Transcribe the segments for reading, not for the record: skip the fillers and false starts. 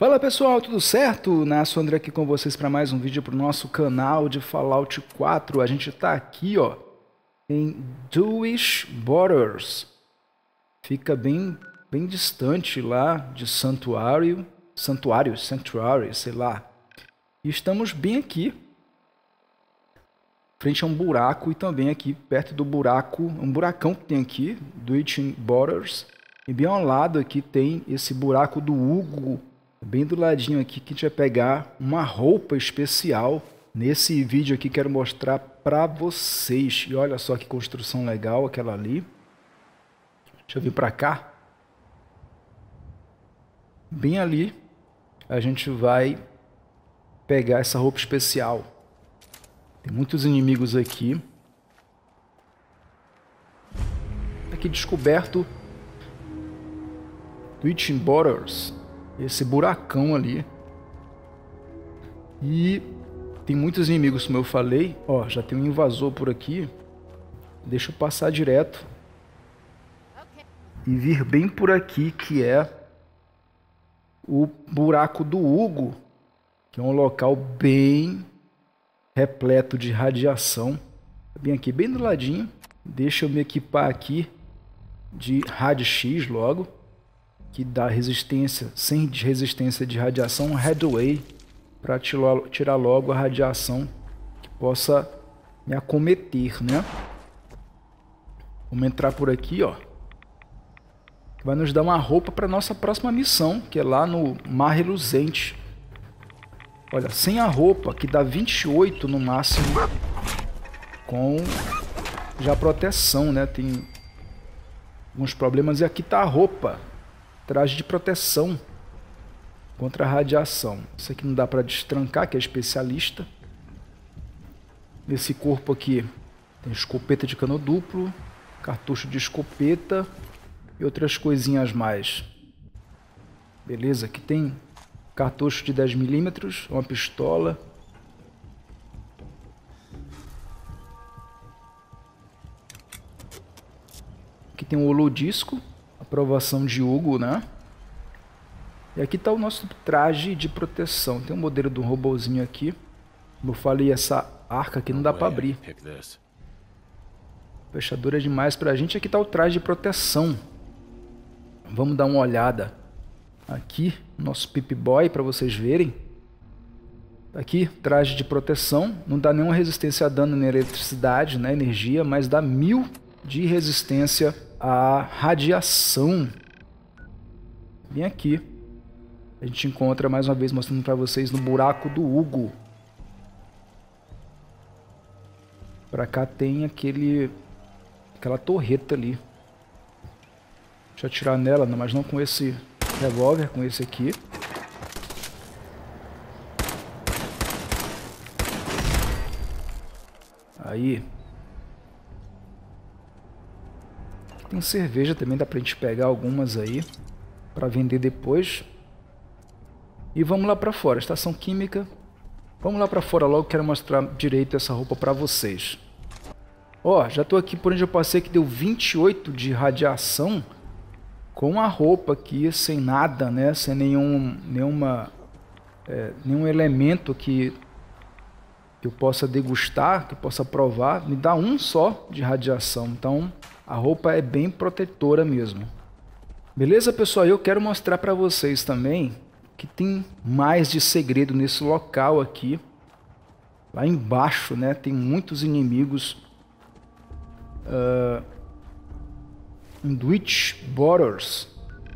Fala pessoal, tudo certo? Nassandra aqui com vocês para mais um vídeo para o nosso canal de Fallout 4. A gente está aqui, ó, em Doish Borders. Fica bem distante lá de Santuário, sei lá. E estamos bem aqui, frente a um buraco e também aqui perto do buraco, um buracão que tem aqui, Twitch in Borders. E bem ao lado aqui tem esse buraco do Hugo. Bem do ladinho aqui que a gente vai pegar uma roupa especial. Nesse vídeo aqui quero mostrar para vocês. E olha só que construção legal aquela ali. Deixa eu vir para cá. Bem ali a gente vai pegar essa roupa especial. Tem muitos inimigos aqui. Aqui descoberto Twitch in Borders. Esse buracão ali. E tem muitos inimigos, como eu falei. Ó, já tem um invasor por aqui. Deixa eu passar direto. E vir bem por aqui, que é o buraco do Hugo. Que é um local bem repleto de radiação. Bem aqui, bem do ladinho. Deixa eu me equipar aqui de RadX logo. Que dá resistência, sem resistência de radiação, headway, para tirar logo a radiação que possa me acometer, né? Vamos entrar por aqui, ó. Vai nos dar uma roupa para nossa próxima missão, que é lá no Mar Reluzente. Olha, sem a roupa, que dá 28 no máximo, com já proteção, né? Tem alguns problemas. E aqui tá a roupa. Traje de proteção contra a radiação. Isso aqui não dá para destrancar, que é especialista. Nesse corpo aqui tem escopeta de cano duplo, cartucho de escopeta e outras coisinhas mais. Beleza, aqui tem cartucho de 10mm, uma pistola. Aqui tem um holodisco. Aprovação de Hugo, né? E aqui tá o nosso traje de proteção. Tem um modelo de um robozinho aqui. Como eu falei, essa arca aqui não dá para abrir. Fechadura demais pra gente. Aqui tá o traje de proteção. Vamos dar uma olhada. Aqui, nosso Pip-Boy, para vocês verem. Aqui, traje de proteção. Não dá nenhuma resistência a dano na eletricidade, na energia, mas dá 1000 de resistência a radiação. Bem aqui a gente encontra mais uma vez, mostrando para vocês, no buraco do Hugo. Para cá tem aquela torreta ali. Deixa eu atirar nela, mas não com esse revólver, com esse aqui. Aí tem cerveja também, dá pra gente pegar algumas aí pra vender depois. E vamos lá pra fora, estação química. Vamos lá pra fora logo, quero mostrar direito essa roupa pra vocês. Ó, já tô aqui por onde eu passei, que deu 28 de radiação. Com a roupa aqui, sem nada, né? Sem nenhum elemento que eu possa degustar, que eu possa provar. Me dá um só de radiação, então a roupa é bem protetora mesmo. Beleza, pessoal? Eu quero mostrar para vocês também que tem mais de segredo nesse local aqui. Lá embaixo, né? Tem muitos inimigos. Dunwich Borders.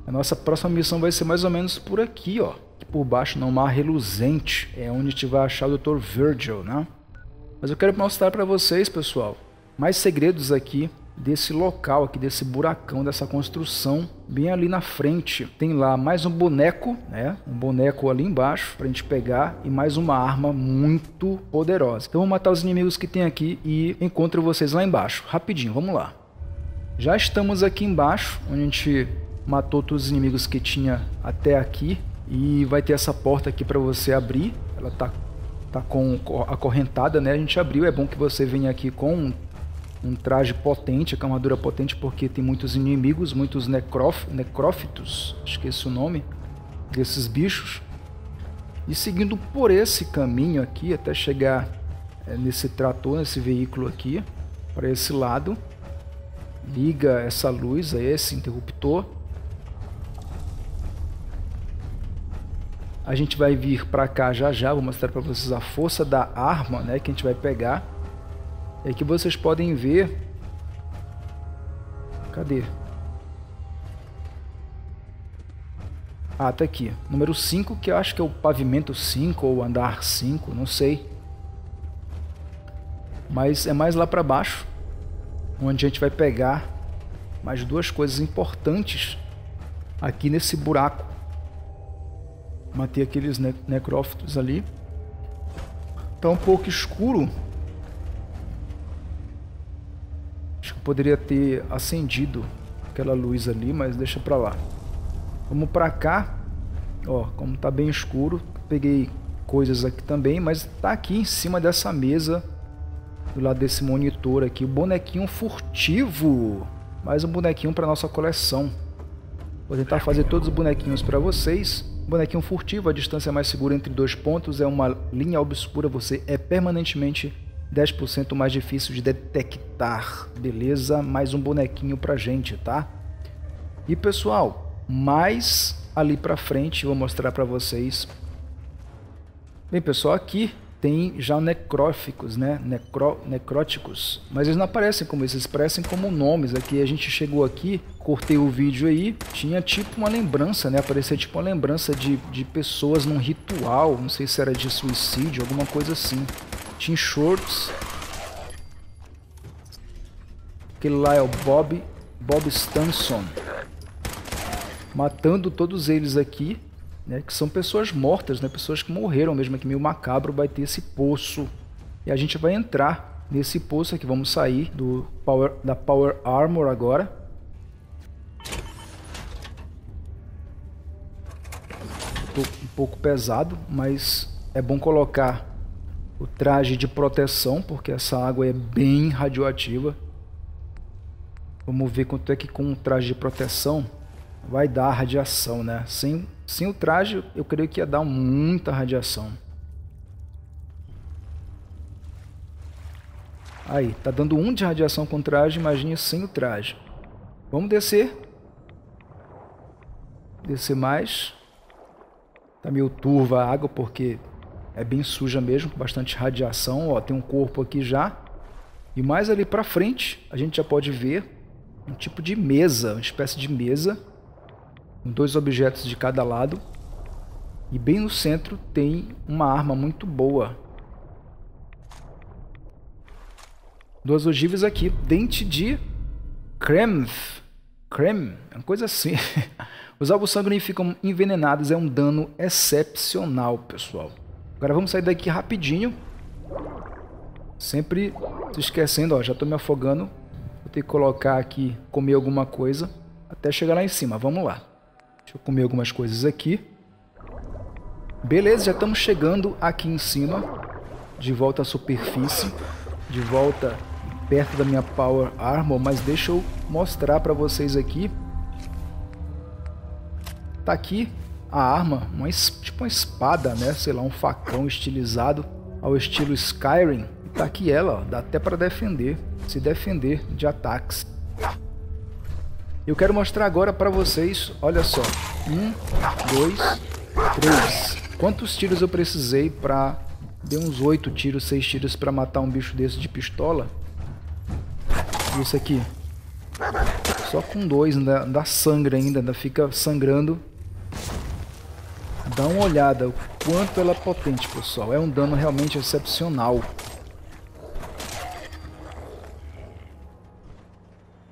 A nossa próxima missão vai ser mais ou menos por aqui, ó. Aqui por baixo, no Mar Reluzente. É onde a gente vai achar o Dr. Virgil, né? Mas eu quero mostrar para vocês, pessoal, mais segredos aqui desse local aqui, desse buracão, dessa construção. Bem ali na frente tem lá mais um boneco, né? Um boneco ali embaixo pra gente pegar e mais uma arma muito poderosa. Então vou matar os inimigos que tem aqui e encontro vocês lá embaixo, rapidinho, vamos lá. Já estamos aqui embaixo, onde a gente matou todos os inimigos que tinha até aqui. E vai ter essa porta aqui pra você abrir. Ela tá com acorrentada, né? A gente abriu, é bom que você venha aqui com um traje potente, a armadura potente, porque tem muitos inimigos, muitos necrófitos, esqueci o nome desses bichos. E seguindo por esse caminho aqui, até chegar nesse trator, nesse veículo aqui, para esse lado, liga essa luz a esse interruptor. A gente vai vir para cá já já, vou mostrar para vocês a força da arma, né, que a gente vai pegar. E aqui vocês podem ver... Cadê? Ah, tá aqui. Número 5, que eu acho que é o pavimento 5 ou andar 5, não sei. Mas é mais lá para baixo, onde a gente vai pegar mais duas coisas importantes aqui nesse buraco. Matei aqueles necrófitos ali. Tá um pouco escuro. Acho que eu poderia ter acendido aquela luz ali, mas deixa pra lá. Vamos pra cá. Ó, como tá bem escuro, peguei coisas aqui também, mas tá aqui em cima dessa mesa, do lado desse monitor aqui, o bonequinho furtivo. Mais um bonequinho pra nossa coleção. Vou tentar fazer todos os bonequinhos pra vocês. Bonequinho furtivo, a distância mais segura entre dois pontos é uma linha obscura, você é permanentemente 10% mais difícil de detectar, beleza? Mais um bonequinho pra gente, tá? E pessoal, mais ali pra frente, vou mostrar pra vocês. Bem pessoal, aqui tem já necróficos, né? Necróticos, mas eles não aparecem como esses, aparecem como nomes. Aqui a gente chegou aqui, cortei o vídeo aí, tinha tipo uma lembrança, né? Aparecia tipo uma lembrança de pessoas num ritual, não sei se era de suicídio, alguma coisa assim. Tinha shorts. Aquele lá é o Bob Stanson. Matando todos eles aqui. Né, que são pessoas mortas, né, pessoas que morreram mesmo. Aqui meio macabro vai ter esse poço. E a gente vai entrar nesse poço aqui. Vamos sair da Power Armor agora. Estou um pouco pesado, mas é bom colocar o traje de proteção, porque essa água é bem radioativa. Vamos ver quanto é que com o traje de proteção vai dar radiação, né? Sem o traje, eu creio que ia dar muita radiação. Aí, tá dando 1 de radiação com o traje, imagine sem o traje. Vamos descer. Descer mais. Tá meio turva a água, porque é bem suja mesmo, com bastante radiação. Ó, tem um corpo aqui já. E mais ali pra frente, a gente já pode ver um tipo de mesa, uma espécie de mesa. Com 2 objetos de cada lado. E bem no centro tem uma arma muito boa. 2 ogivas aqui. Dente de Kremvh. É uma coisa assim. Os alvos sanguinificam envenenados. É um dano excepcional, pessoal. Agora vamos sair daqui rapidinho. Sempre se esquecendo. Ó, já estou me afogando. Vou ter que colocar aqui, comer alguma coisa. Até chegar lá em cima. Vamos lá. Deixa eu comer algumas coisas aqui. Beleza, já estamos chegando aqui em cima. De volta à superfície. De volta perto da minha Power Armor. Mas deixa eu mostrar para vocês aqui. Tá aqui a arma. Tipo uma espada, né? Sei lá, um facão estilizado ao estilo Skyrim. E tá aqui ela, ó. Dá até para defender. Se defender de ataques. Eu quero mostrar agora para vocês, olha só, 1, 2, 3. Quantos tiros eu precisei para... Deu uns 8 tiros, 6 tiros para matar um bicho desse de pistola. E isso aqui. Só com 2, ainda dá sangra ainda, ainda fica sangrando. Dá uma olhada o quanto ela é potente, pessoal. É um dano realmente excepcional.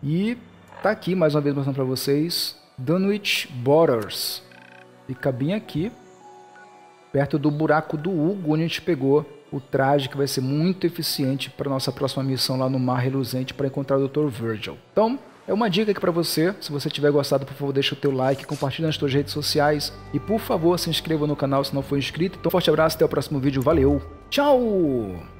E... tá aqui, mais uma vez mostrando pra vocês, Dunwich Borders. Fica bem aqui, perto do buraco do Hugo, onde a gente pegou o traje que vai ser muito eficiente para nossa próxima missão lá no Mar Reluzente para encontrar o Dr. Virgil. Então, é uma dica aqui pra você. Se você tiver gostado, por favor, deixa o teu like, compartilha nas tuas redes sociais e, por favor, se inscreva no canal se não for inscrito. Então, forte abraço, até o próximo vídeo. Valeu! Tchau!